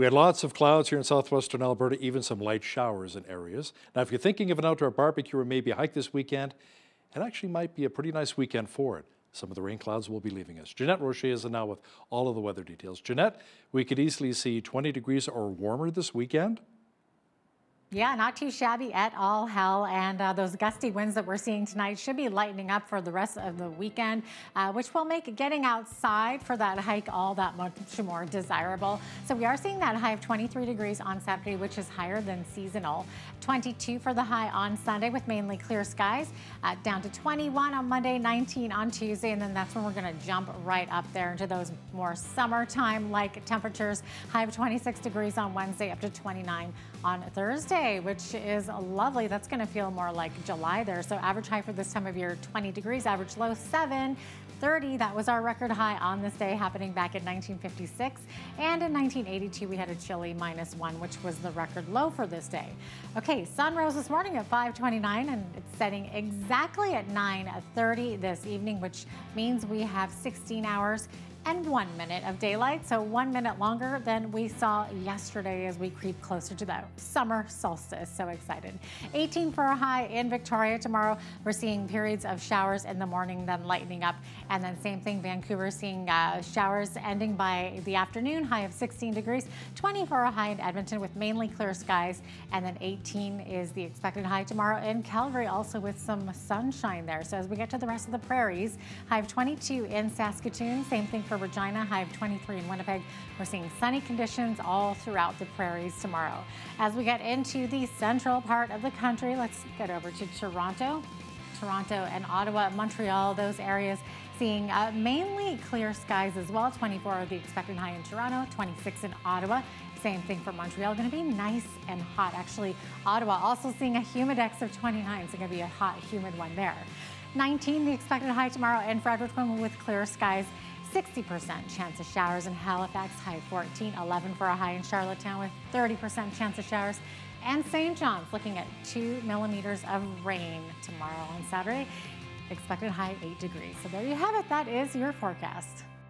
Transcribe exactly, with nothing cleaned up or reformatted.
We had lots of clouds here in southwestern Alberta, even some light showers in areas. Now, if you're thinking of an outdoor barbecue or maybe a hike this weekend, it actually might be a pretty nice weekend for it. Some of the rain clouds will be leaving us. Jeannette Rocher is now with all of the weather details. Jeannette, we could easily see twenty degrees or warmer this weekend. Yeah, not too shabby at all, Hal, and uh, those gusty winds that we're seeing tonight should be lightening up for the rest of the weekend, uh, which will make getting outside for that hike all that much more desirable. So we are seeing that high of twenty-three degrees on Saturday, which is higher than seasonal. twenty-two for the high on Sunday with mainly clear skies, uh, down to twenty-one on Monday, nineteen on Tuesday, and then that's when we're going to jump right up there into those more summertime-like temperatures. High of twenty-six degrees on Wednesday, up to twenty-nine on Thursday, which is lovely. That's going to feel more like July there. So average high for this time of year, twenty degrees, average low seven thirty. That was our record high on this day, happening back in nineteen fifty-six. And in nineteen eighty-two, we had a chilly minus one, which was the record low for this day. Okay, sun rose this morning at five twenty-nine, and it's setting exactly at nine thirty this evening, which means we have sixteen hours and one minute of daylight, so one minute longer than we saw yesterday as we creep closer to that summer solstice. So excited. eighteen for a high in Victoria tomorrow. We're seeing periods of showers in the morning, then lightening up, and then same thing Vancouver, seeing uh, showers ending by the afternoon. High of sixteen degrees. twenty for a high in Edmonton with mainly clear skies, and then eighteen is the expected high tomorrow in Calgary, also with some sunshine there. So as we get to the rest of the prairies, high of twenty-two in Saskatoon. Same thing for Regina, high of twenty-three in Winnipeg. We're seeing sunny conditions all throughout the prairies tomorrow. As we get into the central part of the country, let's get over to Toronto. Toronto and Ottawa, Montreal, those areas seeing uh, mainly clear skies as well. twenty-four are the expected high in Toronto, twenty-six in Ottawa. Same thing for Montreal, going to be nice and hot. Actually, Ottawa also seeing a humidex of twenty-nine, so going to be a hot, humid one there. nineteen, the expected high tomorrow in Fredericton with clear skies. sixty percent chance of showers in Halifax, high fourteen, eleven for a high in Charlottetown with thirty percent chance of showers. And Saint John's looking at two millimeters of rain tomorrow on Saturday, expected high eight degrees. So there you have it. That is your forecast.